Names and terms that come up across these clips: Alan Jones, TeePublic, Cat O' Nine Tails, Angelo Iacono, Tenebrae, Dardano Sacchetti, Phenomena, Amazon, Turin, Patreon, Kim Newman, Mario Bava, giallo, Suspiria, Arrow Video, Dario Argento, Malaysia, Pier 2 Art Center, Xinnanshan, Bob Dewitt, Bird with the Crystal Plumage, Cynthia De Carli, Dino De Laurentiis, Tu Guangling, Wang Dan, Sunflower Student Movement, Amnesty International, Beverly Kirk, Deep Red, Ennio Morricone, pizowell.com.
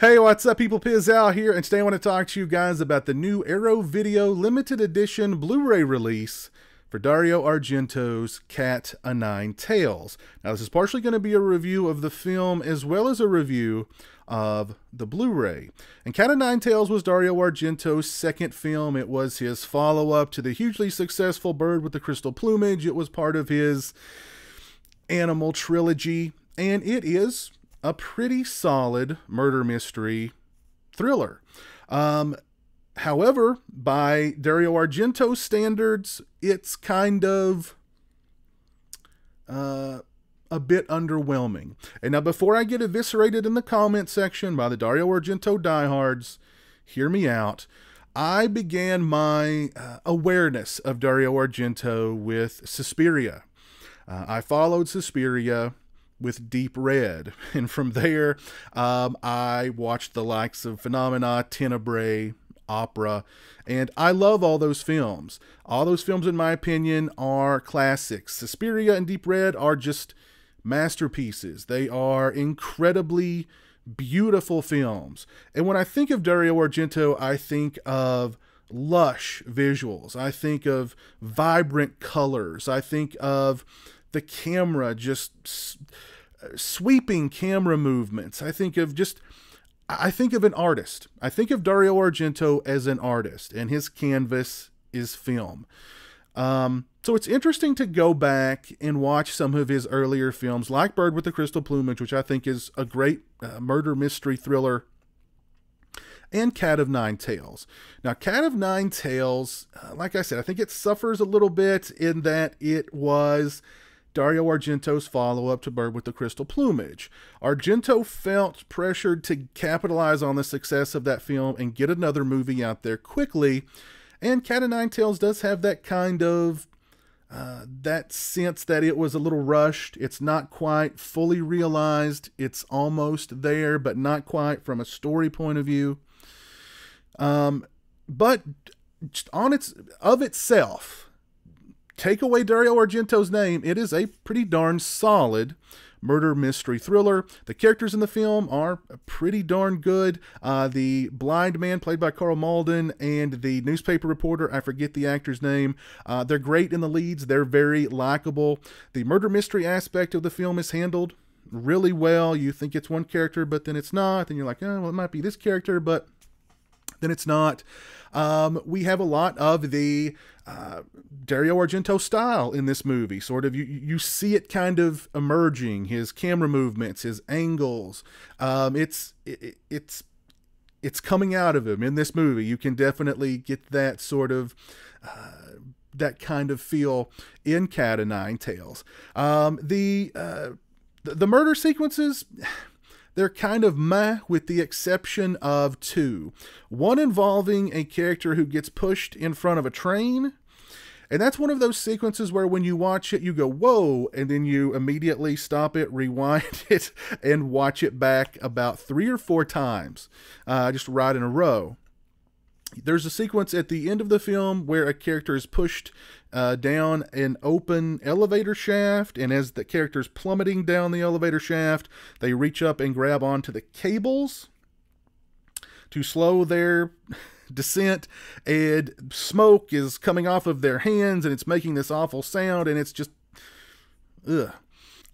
Hey, what's up people, Pizowell here, and today I want to talk to you guys about the new Arrow Video limited edition Blu-ray release for Dario Argento's Cat O' Nine Tails. Now this is partially going to be a review of the film as well as a review of the Blu-ray. And Cat O' Nine Tails was Dario Argento's second film. It was his follow-up to the hugely successful Bird with the Crystal Plumage. It was part of his animal trilogy, and it is a pretty solid murder mystery thriller. However, by Dario Argento standards, it's kind of a bit underwhelming. And now before I get eviscerated in the comment section by the Dario Argento diehards, hear me out. I began my awareness of Dario Argento with Suspiria. I followed Suspiria with Deep Red, and from there I watched the likes of Phenomena, Tenebrae, Opera, and I love all those films. All those films, in my opinion, are classics. Suspiria and Deep Red are just masterpieces. They are incredibly beautiful films. And when I think of Dario Argento, I think of lush visuals. I think of vibrant colors. I think of the camera, just sweeping camera movements. I think of an artist. I think of Dario Argento as an artist, and his canvas is film. So it's interesting to go back and watch some of his earlier films, like Bird with the Crystal Plumage, which I think is a great murder mystery thriller, and Cat O' Nine Tails. Now, Cat O' Nine Tails, like I said, I think it suffers a little bit in that it was Dario Argento's follow-up to Bird with the Crystal Plumage. Argento felt pressured to capitalize on the success of that film and get another movie out there quickly, and Cat O' Nine Tails does have that kind of, that sense that it was a little rushed. It's not quite fully realized. It's almost there, but not quite from a story point of view. But of itself, take away Dario Argento's name, it is a pretty darn solid murder mystery thriller. The characters in the film are pretty darn good. The blind man played by Karl Malden and the newspaper reporter, I forget the actor's name, they're great in the leads. They're very likable. The murder mystery aspect of the film is handled really well. You think it's one character, but then it's not. And you're like, oh, well, it might be this character, but then it's not. We have a lot of the Dario Argento style in this movie. Sort of, you see it kind of emerging, his camera movements, his angles. It's coming out of him in this movie. You can definitely get that sort of that kind of feel in Cat O' Nine Tails. The murder sequences, they're kind of meh, with the exception of two. One involving a character who gets pushed in front of a train. And that's one of those sequences where when you watch it, you go, whoa, and then you immediately stop it, rewind it, and watch it back about 3 or 4 times, just right in a row. There's a sequence at the end of the film where a character is pushed down an open elevator shaft, and as the character's plummeting down the elevator shaft, they reach up and grab onto the cables to slow their descent, and smoke is coming off of their hands, and it's making this awful sound, and it's just, ugh.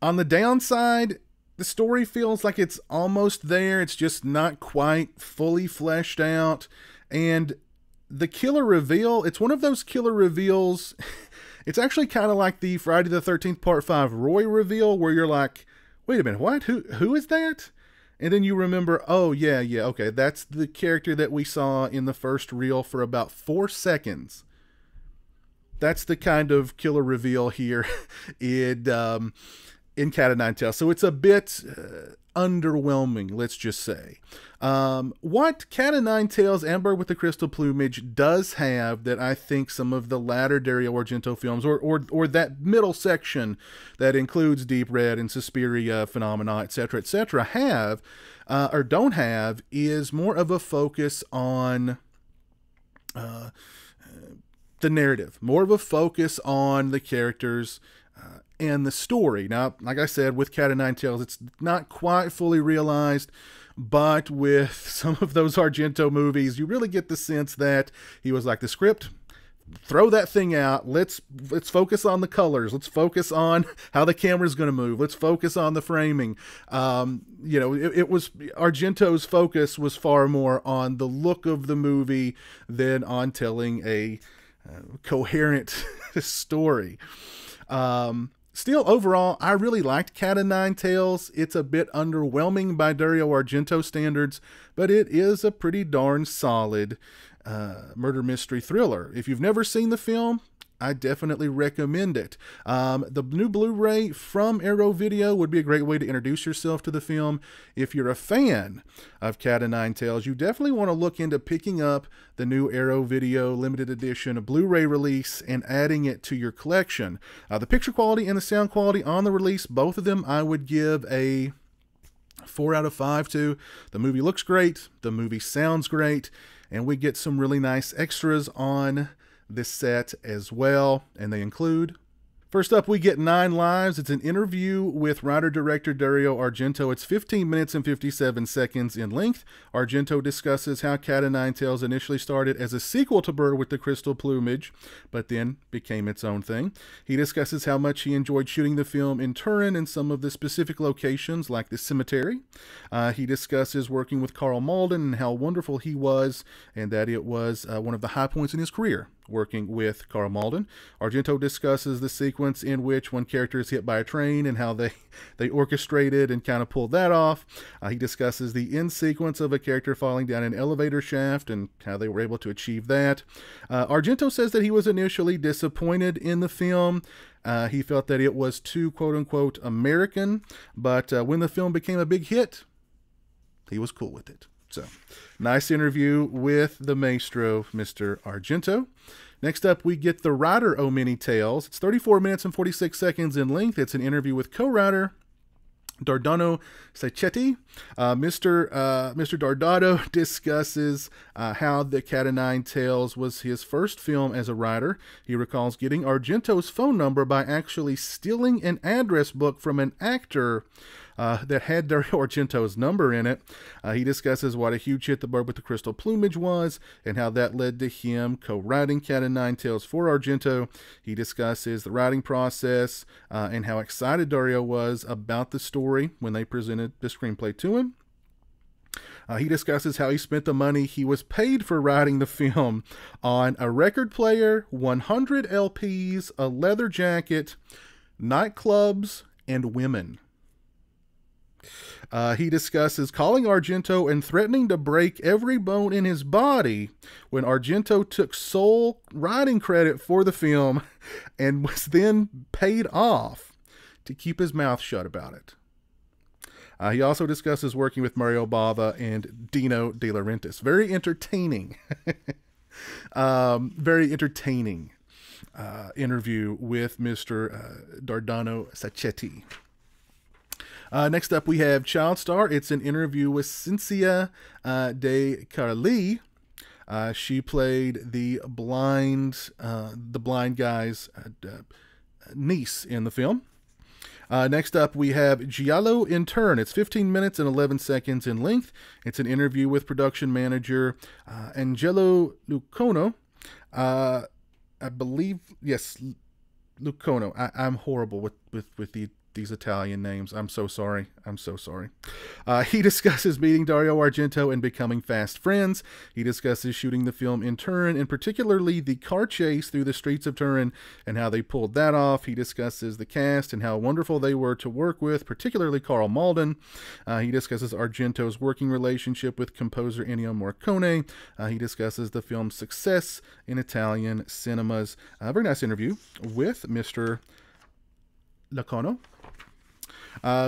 On the downside, the story feels like it's almost there. It's just not quite fully fleshed out. And the killer reveal, it's one of those killer reveals. It's actually kind of like the Friday the 13th Part 5 Roy reveal, where you're like, wait a minute, what? Who is that? And then you remember, oh, yeah, okay, that's the character that we saw in the first reel for about 4 seconds. That's the kind of killer reveal here in Cat O' Nine Tails. So it's a bit underwhelming, let's just say. What Cat O' Nine Tails and Bird with the Crystal Plumage does have that I think some of the latter Dario Argento films, or that middle section that includes Deep Red and Suspiria, Phenomena, etc., have or don't have, is more of a focus on the narrative, more of a focus on the characters and the story. Now, like I said, with Cat O' Nine Tails, it's not quite fully realized, but with some of those Argento movies, you really get the sense that he was like, the script, throw that thing out, let's focus on the colors, let's focus on how the camera's going to move, let's focus on the framing. You know, it was, Argento's focus was far more on the look of the movie than on telling a coherent story. Still, overall, I really liked Cat O' Nine Tails. It's a bit underwhelming by Dario Argento standards, but it is a pretty darn solid murder mystery thriller. If you've never seen the film, I definitely recommend it. The new Blu-ray from Arrow Video would be a great way to introduce yourself to the film. If you're a fan of Cat O' Nine Tails, you definitely want to look into picking up the new Arrow Video limited edition Blu-ray release and adding it to your collection. The picture quality and the sound quality on the release, both of them I would give a 4 out of 5 to. The movie looks great, the movie sounds great, and we get some really nice extras on this set as well, and they include, first up, we get 9 Lives. It's an interview with writer-director Dario Argento. It's 15 minutes and 57 seconds in length. Argento discusses how Cat O' Nine Tails initially started as a sequel to Bird with the Crystal Plumage, but then became its own thing. He discusses how much he enjoyed shooting the film in Turin and some of the specific locations, like the cemetery. He discusses working with Karl Malden and how wonderful he was, and that it was one of the high points in his career, working with Karl Malden. Argento discusses the sequence in which one character is hit by a train and how they orchestrated and kind of pulled that off. He discusses the end sequence of a character falling down an elevator shaft and how they were able to achieve that. Argento says that he was initially disappointed in the film. He felt that it was too quote-unquote American, but when the film became a big hit, he was cool with it. So, nice interview with the maestro, Mr. Argento. Next up, we get The Writer O' Many Tales. It's 34 minutes and 46 seconds in length. It's an interview with co-writer Dardano Sacchetti. Mr. Dardano discusses how The Cat O' Nine Tails was his first film as a writer. He recalls getting Argento's phone number by actually stealing an address book from an actor that had Dario Argento's number in it. He discusses what a huge hit The Bird with the Crystal Plumage was and how that led to him co-writing Cat O' Nine Tails for Argento. He discusses the writing process and how excited Dario was about the story when they presented the screenplay to him. He discusses how he spent the money he was paid for writing the film on a record player, 100 LPs, a leather jacket, nightclubs, and women. He discusses calling Argento and threatening to break every bone in his body when Argento took sole writing credit for the film and was then paid off to keep his mouth shut about it. He also discusses working with Mario Bava and Dino De Laurentiis. Very entertaining. Very entertaining interview with Mr. Dardano Sacchetti. Next up, we have Child Star. It's an interview with Cynthia De Carli. She played the blind guy's niece in the film. Next up, we have Giallo in Turn. It's 15 minutes and 11 seconds in length. It's an interview with production manager Angelo Iacono. I believe, yes, Iacono. I'm horrible with these Italian names. I'm so sorry. I'm so sorry. He discusses meeting Dario Argento and becoming fast friends. He discusses shooting the film in Turin, and particularly the car chase through the streets of Turin and how they pulled that off. He discusses the cast and how wonderful they were to work with, particularly Karl Malden. He discusses Argento's working relationship with composer Ennio Morricone. He discusses the film's success in Italian cinemas. A very nice interview with Mr. Iacono.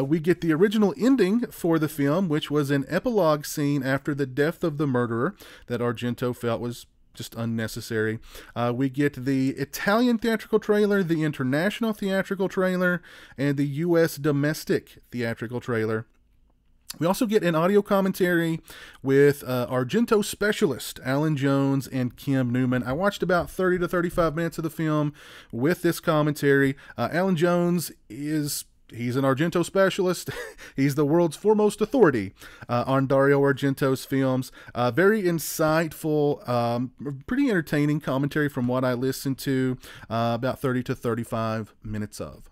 We get the original ending for the film, which was an epilogue scene after the death of the murderer that Argento felt was just unnecessary. We get the Italian theatrical trailer, the international theatrical trailer, and the U.S. domestic theatrical trailer. We also get an audio commentary with Argento specialist Alan Jones and Kim Newman. I watched about 30 to 35 minutes of the film with this commentary. Alan Jones is... he's an Argento specialist. He's the world's foremost authority on Dario Argento's films. Very insightful, pretty entertaining commentary from what I listened to, about 30 to 35 minutes of.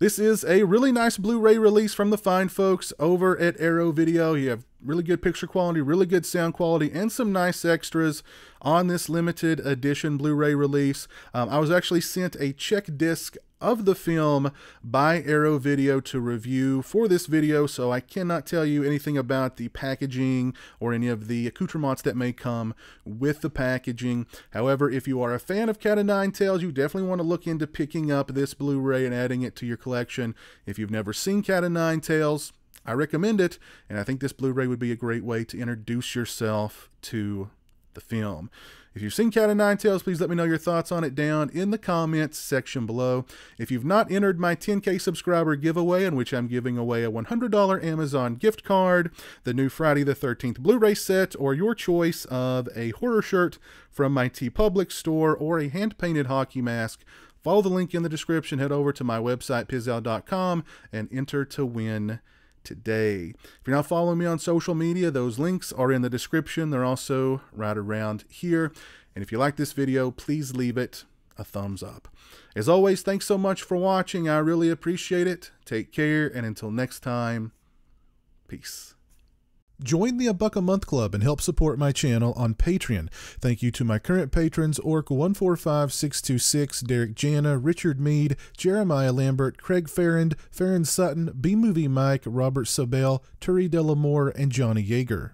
This is a really nice Blu-ray release from the fine folks over at Arrow Video. You have really good picture quality, really good sound quality, and some nice extras on this limited edition Blu-ray release. I was actually sent a check disc of the film by Arrow Video to review for this video, so I cannot tell you anything about the packaging or any of the accoutrements that may come with the packaging. However, if you are a fan of Cat O' Nine Tails, you definitely want to look into picking up this Blu-ray and adding it to your collection. If you've never seen Cat O' Nine Tails, I recommend it, and I think this Blu-ray would be a great way to introduce yourself to the film. If you've seen Cat O' Nine Tails, please let me know your thoughts on it down in the comments section below. If you've not entered my 10K subscriber giveaway, in which I'm giving away a $100 Amazon gift card, the new Friday the 13th Blu-ray set, or your choice of a horror shirt from my TeePublic store, or a hand-painted hockey mask, follow the link in the description, head over to my website, pizowell.com, and enter to win today. If you're not following me on social media, those links are in the description. They're also right around here. And if you like this video, please leave it a thumbs up. As always, thanks so much for watching. I really appreciate it. Take care, and until next time, peace. Join the $1 a month club and help support my channel on Patreon. Thank you to my current patrons: Orc145626, Derek Jana, Richard Mead, Jeremiah Lambert, Craig Farrand, Farron Sutton, B-Movie Mike, Robert Sobel, Turi Delamore, and Johnny Yeager.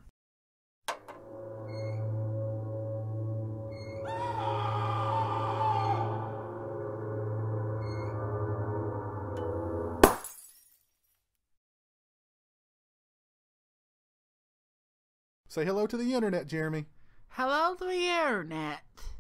Say hello to the internet, Jeremy. Hello to the internet.